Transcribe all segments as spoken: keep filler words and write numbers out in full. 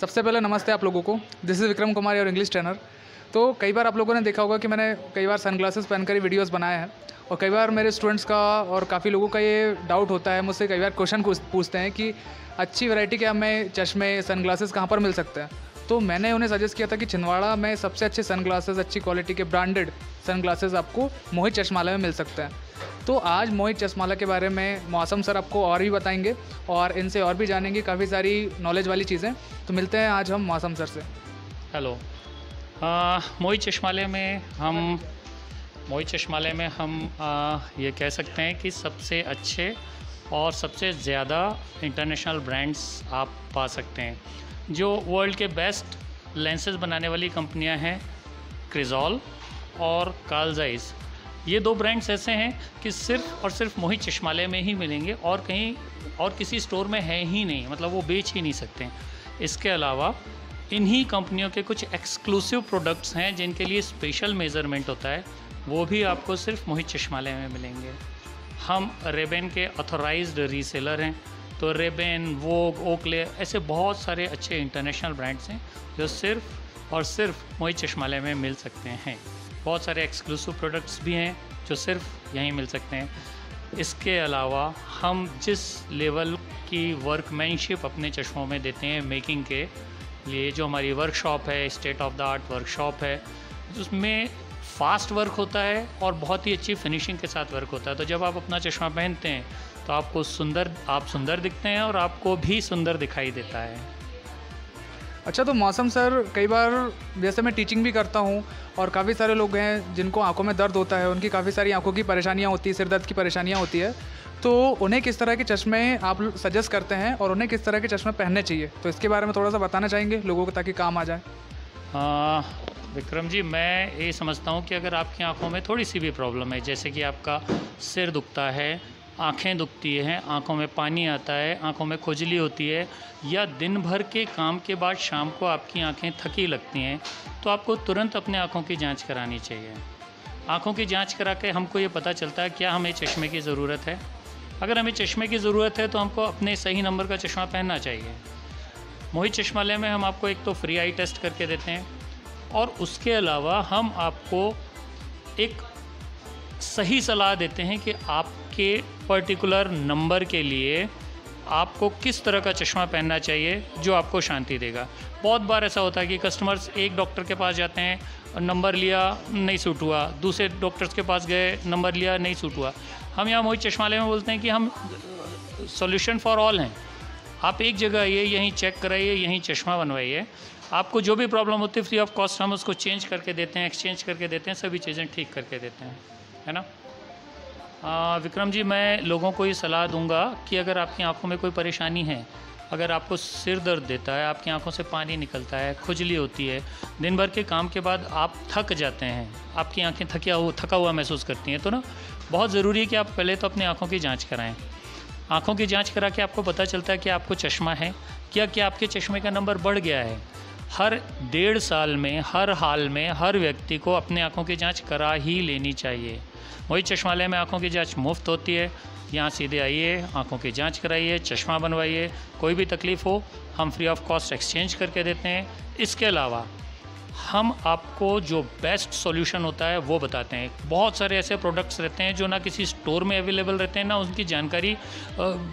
सबसे पहले नमस्ते आप लोगों को, दिस इज़ विक्रम कुमार और इंग्लिश ट्रेनर। तो कई बार आप लोगों ने देखा होगा कि मैंने कई बार सनग्लासेस पहनकर ही वीडियोस बनाए हैं और कई बार मेरे स्टूडेंट्स का और काफ़ी लोगों का ये डाउट होता है, मुझसे कई बार क्वेश्चन पूछते हैं कि अच्छी वैरायटी के हमें चश्मे सनग्लासेस कहाँ पर मिल सकते हैं। तो मैंने उन्हें सजेस्ट किया था कि छिंदवाड़ा में सबसे अच्छे सनग्लासेस, अच्छी क्वालिटी के ब्रांडेड सनग्लासेस आपको मोहित चश्माला में मिल सकते हैं। तो आज मोहित चश्माला के बारे में मौसम सर आपको और भी बताएंगे और इनसे और भी जानेंगे काफ़ी सारी नॉलेज वाली चीज़ें। तो मिलते हैं आज हम मौसम सर से। हेलो, मोहित चश्माले में हम मोहित चश्माले में हम आ, ये कह सकते हैं कि सबसे अच्छे और सबसे ज़्यादा इंटरनेशनल ब्रांड्स आप पा सकते हैं। जो वर्ल्ड के बेस्ट लेंसेज़ बनाने वाली कंपनियां हैं, क्रिजॉल और कार्ल ज़ाइस, ये दो ब्रांड्स ऐसे हैं कि सिर्फ और सिर्फ मोहित चश्माले में ही मिलेंगे और कहीं और किसी स्टोर में है ही नहीं, मतलब वो बेच ही नहीं सकते। इसके अलावा इन्हीं कंपनियों के कुछ एक्सक्लूसिव प्रोडक्ट्स हैं जिनके लिए स्पेशल मेज़रमेंट होता है, वो भी आपको सिर्फ मोहित चश्माले में मिलेंगे। हम रे-बैन के ऑथोराइज्ड रीसेलर हैं, तो रे-बैन, वोग, ओकले, ऐसे बहुत सारे अच्छे इंटरनेशनल ब्रांड्स हैं जो सिर्फ और सिर्फ मोहित चश्माले में मिल सकते हैं। बहुत सारे एक्सक्लूसिव प्रोडक्ट्स भी हैं जो सिर्फ यहीं मिल सकते हैं। इसके अलावा हम जिस लेवल की वर्कमैनशिप अपने चश्मों में देते हैं, मेकिंग के लिए जो हमारी वर्कशॉप है, state of the art workshop है, उसमें फास्ट वर्क होता है और बहुत ही अच्छी फिनिशिंग के साथ वर्क होता है। तो जब आप अपना चश्मा पहनते हैं तो आपको सुंदर आप सुंदर दिखते हैं और आपको भी सुंदर दिखाई देता है। अच्छा, तो मौसम सर, कई बार जैसे मैं टीचिंग भी करता हूँ और काफ़ी सारे लोग हैं जिनको आंखों में दर्द होता है, उनकी काफ़ी सारी आंखों की परेशानियाँ होती है, सिर दर्द की परेशानियाँ होती है, तो उन्हें किस तरह के चश्मे आप सजेस्ट करते हैं और उन्हें किस तरह के चश्मे पहनने चाहिए, तो इसके बारे में थोड़ा सा बताना चाहेंगे लोगों को ताकि काम आ जाए। हाँ विक्रम जी, मैं ये समझता हूँ कि अगर आपकी आंखों में थोड़ी सी भी प्रॉब्लम है, जैसे कि आपका सिर दुखता है, आंखें दुखती हैं, आंखों में पानी आता है, आंखों में खुजली होती है, या दिन भर के काम के बाद शाम को आपकी आंखें थकी लगती हैं, तो आपको तुरंत अपने आंखों की जांच करानी चाहिए। आंखों की जांच करा के हमको ये पता चलता है क्या हमें चश्मे की ज़रूरत है। अगर हमें चश्मे की ज़रूरत है तो हमको अपने सही नंबर का चश्मा पहनना चाहिए। मोहित चश्मालय में हम आपको एक तो फ्री आई टेस्ट करके देते हैं और उसके अलावा हम आपको एक सही सलाह देते हैं कि आपके पर्टिकुलर नंबर के लिए आपको किस तरह का चश्मा पहनना चाहिए जो आपको शांति देगा। बहुत बार ऐसा होता है कि कस्टमर्स एक डॉक्टर के पास जाते हैं और नंबर लिया नहीं सूट हुआ, दूसरे डॉक्टर्स के पास गए, नंबर लिया नहीं सूट हुआ। हम यहाँ मोहित चश्मालय में बोलते हैं कि हम सॉल्यूशन फॉर ऑल हैं, आप एक जगह आइए, यहीं चेक कराइए, यहीं चश्मा बनवाइए। आपको जो भी प्रॉब्लम होती है फ्री ऑफ कॉस्ट हम उसको चेंज करके देते हैं, एक्सचेंज करके देते हैं, सभी चीज़ें ठीक करके देते हैं, है ना। आ, विक्रम जी, मैं लोगों को ये सलाह दूंगा कि अगर आपकी आंखों में कोई परेशानी है, अगर आपको सिर दर्द देता है, आपकी आंखों से पानी निकलता है, खुजली होती है, दिन भर के काम के बाद आप थक जाते हैं, आपकी आंखें थकिया हुआ थका हुआ महसूस करती हैं, तो ना बहुत ज़रूरी है कि आप पहले तो अपनी आँखों की जाँच कराएँ। आँखों की जाँच करा के आपको पता चलता है कि आपको चश्मा है क्या, क्या आपके चश्मे का नंबर बढ़ गया है। हर डेढ़ साल में, हर हाल में, हर व्यक्ति को अपने आँखों की जांच करा ही लेनी चाहिए। मोहित चश्मालय में आँखों की जांच मुफ्त होती है, यहाँ सीधे आइए, आँखों की जांच कराइए, चश्मा बनवाइए, कोई भी तकलीफ़ हो हम फ्री ऑफ कॉस्ट एक्सचेंज करके देते हैं। इसके अलावा हम आपको जो बेस्ट सॉल्यूशन होता है वो बताते हैं। बहुत सारे ऐसे प्रोडक्ट्स रहते हैं जो ना किसी स्टोर में अवेलेबल रहते हैं, ना उनकी जानकारी आ,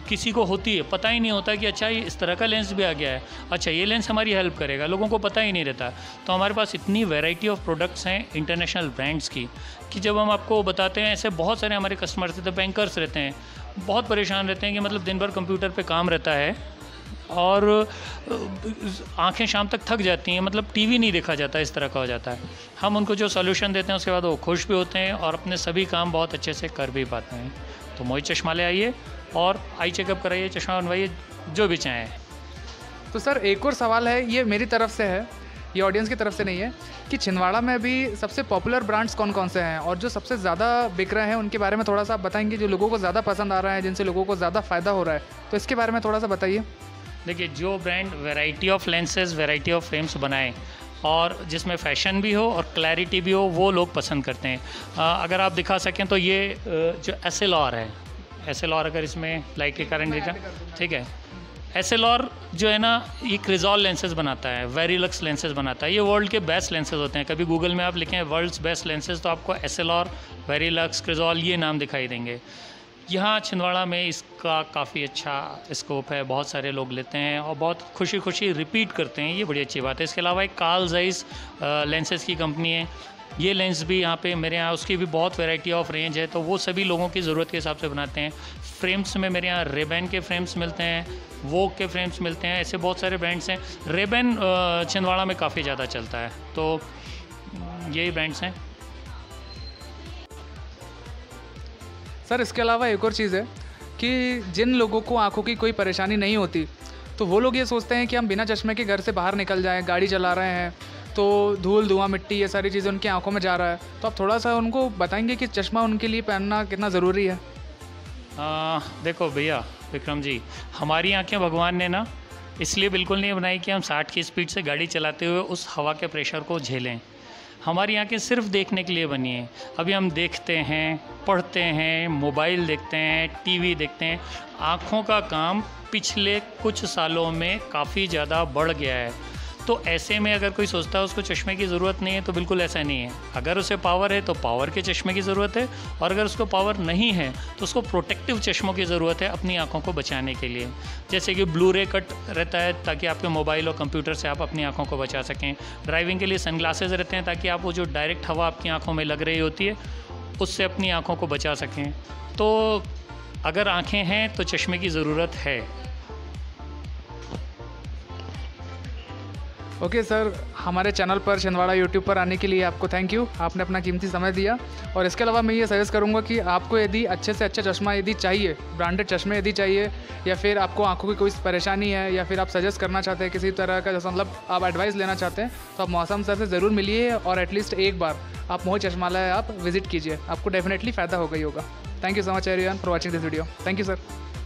किसी को होती है, पता ही नहीं होता कि अच्छा ये इस तरह का लेंस भी आ गया है, अच्छा ये लेंस हमारी हेल्प करेगा, लोगों को पता ही नहीं रहता। तो हमारे पास इतनी वैरायटी ऑफ प्रोडक्ट्स हैं इंटरनेशनल ब्रांड्स की कि जब हम आपको बताते हैं, ऐसे बहुत सारे हमारे कस्टमर्स रहते हैं, बैंकर्स रहते हैं, बहुत परेशान रहते हैं कि मतलब दिन भर कंप्यूटर पर काम रहता है और आंखें शाम तक थक जाती हैं, मतलब टीवी नहीं देखा जाता, इस तरह का हो जाता है। हम उनको जो सॉल्यूशन देते हैं उसके बाद वो खुश भी होते हैं और अपने सभी काम बहुत अच्छे से कर भी पाते हैं। तो मोहित चश्मालय आइए और आई चेकअप कराइए, चश्मा बनवाइए, जो भी चाहें। तो सर एक और सवाल है, ये मेरी तरफ से है, ये ऑडियंस की तरफ से नहीं है, कि छिंदवाड़ा में अभी सबसे पॉपुलर ब्रांड्स कौन कौन से हैं और जो सबसे ज़्यादा बिक रहे हैं उनके बारे में थोड़ा सा आप बताएंगे, जो लोगों को ज़्यादा पसंद आ रहा है, जिनसे लोगों को ज़्यादा फ़ायदा हो रहा है, तो इसके बारे में थोड़ा सा बताइए। देखिए, जो brand variety of lenses, variety of frames बनाएं और जिसमें फैशन भी हो और क्लैरिटी भी हो, वो लोग पसंद करते हैं। आ, अगर आप दिखा सकें तो ये जो एसएलआर है, एसएलआर अगर इसमें लाइट के कारण देखा, ठीक है, एसएलआर जो है ना ये क्रिजॉल लेंसेज़ बनाता है, वेरीलक्स लेंसेज़ बनाता है, ये वर्ल्ड के बेस्ट लेंसेज़ होते हैं। कभी गूगल में आप लिखें वर्ल्ड्स बेस्ट लेंसेज़ तो आपको एसएलआर, वेरीलक्स, क्रिजॉल ये नाम दिखाई देंगे। यहाँ छिंदवाड़ा में इसका काफ़ी अच्छा स्कोप है, बहुत सारे लोग लेते हैं और बहुत खुशी खुशी रिपीट करते हैं, ये बड़ी अच्छी बात है। इसके अलावा एक कार्ल ज़ाइस लेंसेज़ की कंपनी है, ये लेंस भी यहाँ पे मेरे यहाँ उसकी भी बहुत वैरायटी ऑफ रेंज है, तो वो सभी लोगों की ज़रूरत के हिसाब से बनाते हैं। फ्रेम्स में मेरे यहाँ रे-बैन के फ्रेम्स मिलते हैं, वोग के फ्रेम्स मिलते हैं, ऐसे बहुत सारे ब्रांड्स हैं। रे-बैन छिंदवाड़ा में काफ़ी ज़्यादा चलता है, तो यही ब्रांड्स हैं सर। इसके अलावा एक और चीज़ है कि जिन लोगों को आंखों की कोई परेशानी नहीं होती तो वो लोग ये सोचते हैं कि हम बिना चश्मे के घर से बाहर निकल जाएं, गाड़ी चला रहे हैं तो धूल धुआं मिट्टी ये सारी चीज़ें उनकी आंखों में जा रहा है, तो आप थोड़ा सा उनको बताएंगे कि चश्मा उनके लिए पहनना कितना ज़रूरी है? आ, देखो भैया विक्रम जी, हमारी आंखें भगवान ने ना इसलिए बिल्कुल नहीं बनाई कि हम साठ की स्पीड से गाड़ी चलाते हुए उस हवा के प्रेशर को झेलें। हमारी आंखें सिर्फ देखने के लिए बनी हैं। अभी हम देखते हैं, पढ़ते हैं, मोबाइल देखते हैं, टीवी देखते हैं, आँखों का काम पिछले कुछ सालों में काफ़ी ज़्यादा बढ़ गया है। तो ऐसे में अगर कोई सोचता है उसको चश्मे की ज़रूरत नहीं है तो बिल्कुल ऐसा नहीं है। अगर उसे पावर है तो पावर के चश्मे की ज़रूरत है, और अगर उसको पावर नहीं है तो उसको प्रोटेक्टिव चश्मों की ज़रूरत है अपनी आंखों को बचाने के लिए। जैसे कि ब्लू रे कट रहता है ताकि आपके मोबाइल और कंप्यूटर से आप अपनी आंखों को बचा सकें। ड्राइविंग के लिए सनग्लासेस रहते हैं ताकि आप वो जो डायरेक्ट हवा आपकी आँखों में लग रही होती है उससे अपनी आँखों को बचा सकें। तो अगर आँखें हैं तो चश्मे की ज़रूरत है। ओके okay, सर, हमारे चैनल पर छिंदवाड़ा यूट्यूब पर आने के लिए आपको थैंक यू, आपने अपना कीमती समय दिया। और इसके अलावा मैं ये सजेस्ट करूँगा कि आपको यदि अच्छे से अच्छा चश्मा यदि चाहिए, ब्रांडेड चश्मे यदि चाहिए, या फिर आपको आंखों की कोई परेशानी है, या फिर आप सजेस्ट करना चाहते हैं किसी तरह का, जैसा मतलब आप एडवाइस लेना चाहते हैं, तो आप मौसम सर से ज़रूर मिलिए और एटलीस्ट एक बार आप मोहित चश्माला आप विजिट कीजिए, आपको डेफिनेटली फ़ायदा होगा ही होगा। Thank you so much everyone for watching this video. Thank you sir.